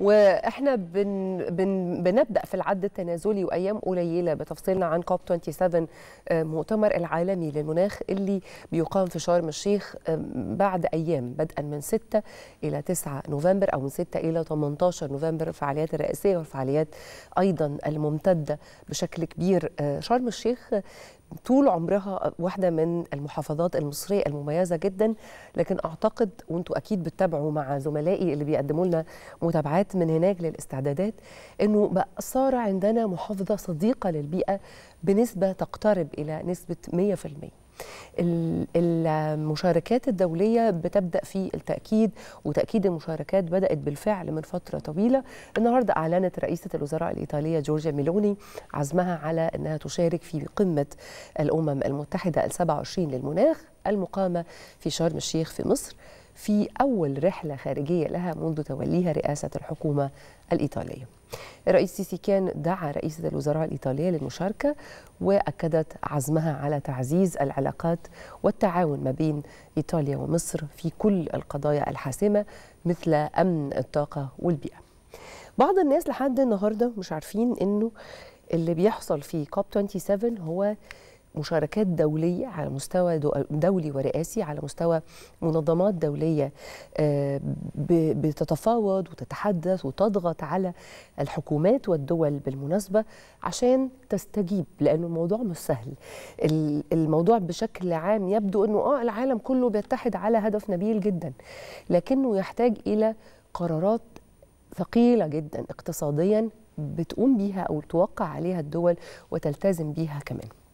واحنا بنبدا في العد التنازلي وايام قليله بتفصيلنا عن كوب 27 مؤتمر العالمي للمناخ اللي بيقام في شرم الشيخ بعد ايام، بدءا من 6 الى 9 نوفمبر او من 6 الى 18 نوفمبر. الفعاليات الرئيسيه والفعاليات ايضا الممتده بشكل كبير. شرم الشيخ طول عمرها واحدة من المحافظات المصرية المميزة جدا، لكن أعتقد وأنتوا أكيد بتتابعوا مع زملائي اللي بيقدموا لنا متابعات من هناك للاستعدادات، أنه بقى صار عندنا محافظة صديقة للبيئة بنسبة تقترب إلى نسبة 100%. المشاركات الدولية بتبدأ في التأكيد، وتأكيد المشاركات بدأت بالفعل من فترة طويلة. النهاردة أعلنت رئيسة الوزراء الإيطالية جورجيا ميلوني عزمها على أنها تشارك في قمة الأمم المتحدة ال27 للمناخ المقامة في شرم الشيخ في مصر، في أول رحلة خارجية لها منذ توليها رئاسة الحكومة الإيطالية. الرئيس السيسي كان دعا رئيسة الوزراء الإيطالية للمشاركة، وأكدت عزمها على تعزيز العلاقات والتعاون ما بين إيطاليا ومصر في كل القضايا الحاسمة مثل أمن الطاقة والبيئة. بعض الناس لحد النهاردة مش عارفين أنه اللي بيحصل في كوب 27 هو مشاركات دولية على مستوى دولي ورئاسي، على مستوى منظمات دولية بتتفاوض وتتحدث وتضغط على الحكومات والدول بالمناسبة عشان تستجيب، لأن الموضوع مش سهل. الموضوع بشكل عام يبدو أنه العالم كله بيتحد على هدف نبيل جدا، لكنه يحتاج إلى قرارات ثقيلة جدا اقتصاديا بتقوم بيها أو توقع عليها الدول وتلتزم بيها كمان.